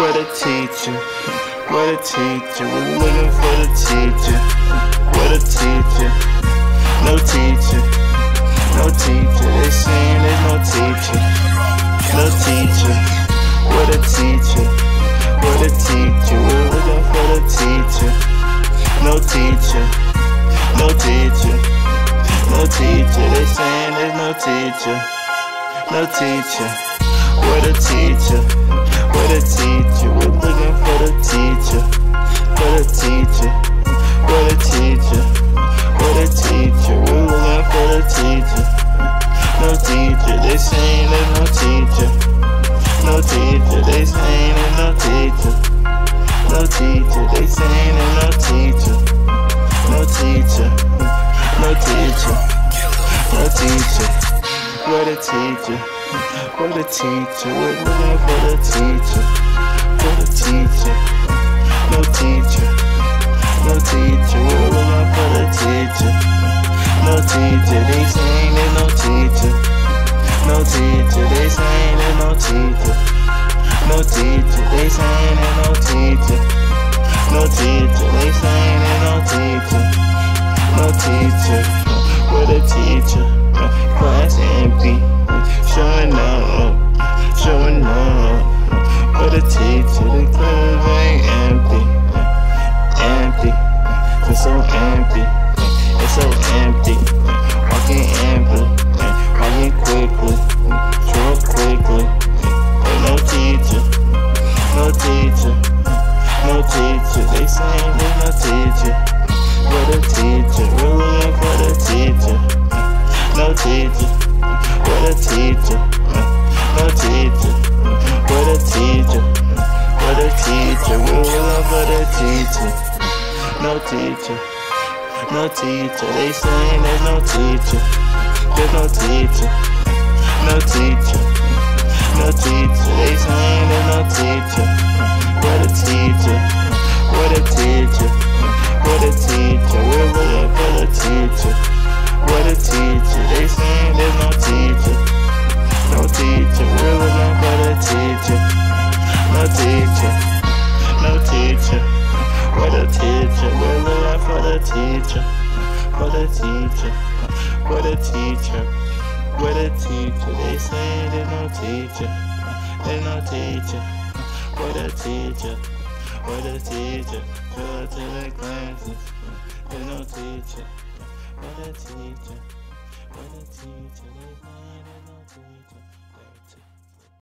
for the teacher, for the teacher. We're looking for the teacher, for the teacher. No teacher, no teacher. They saying there's no teacher, no teacher. For the teacher, for the teacher. We're looking for the teacher, no teacher, no teacher, no teacher. They saying there's no teacher, no teacher. We're the teacher, we're the teacher. We're looking for the teacher, for the teacher. We're the teacher, we're the teacher. We're looking for the teacher, no teacher. They saying there's no teacher, no teacher. They saying there's no teacher, no teacher. They saying there's no teacher, no teacher, no teacher, no teacher. We're the teacher. For the teacher, we're looking for the teacher, for the teacher. No teacher, no teacher. We're looking for the teacher, no teacher. They saying there's no teacher, no teacher. They saying there's no teacher, no teacher. They saying there's no teacher, no teacher. They saying there's no teacher, no teacher. We're the teacher, class empty. Showing up, showing up. For the teacher, the class ain't empty, empty. It's so empty, it's so empty. Walking amply, walking quickly, through quickly. Ain't no teacher, no teacher, no teacher. They saying there's no teacher. For the teacher, we're looking for the teacher, no teacher. What a teacher, no teacher. What a teacher, what a teacher. We're looking for the teacher, no teacher, no teacher. They saying there's no teacher, there's no teacher, no teacher, no teacher. They saying there's no teacher, what a teacher, what a teacher, what a teacher. We're looking for the teacher. What a teacher, they saying there's no teacher, no teacher. We're looking for the teacher, no teacher, no teacher. What a teacher, we're looking for the teacher, for the teacher, for the teacher, for the teacher. They saying there's no teacher, there's no teacher. What a teacher, what a teacher. Go to the classes, there's no teacher. What a teacher, what a teacher.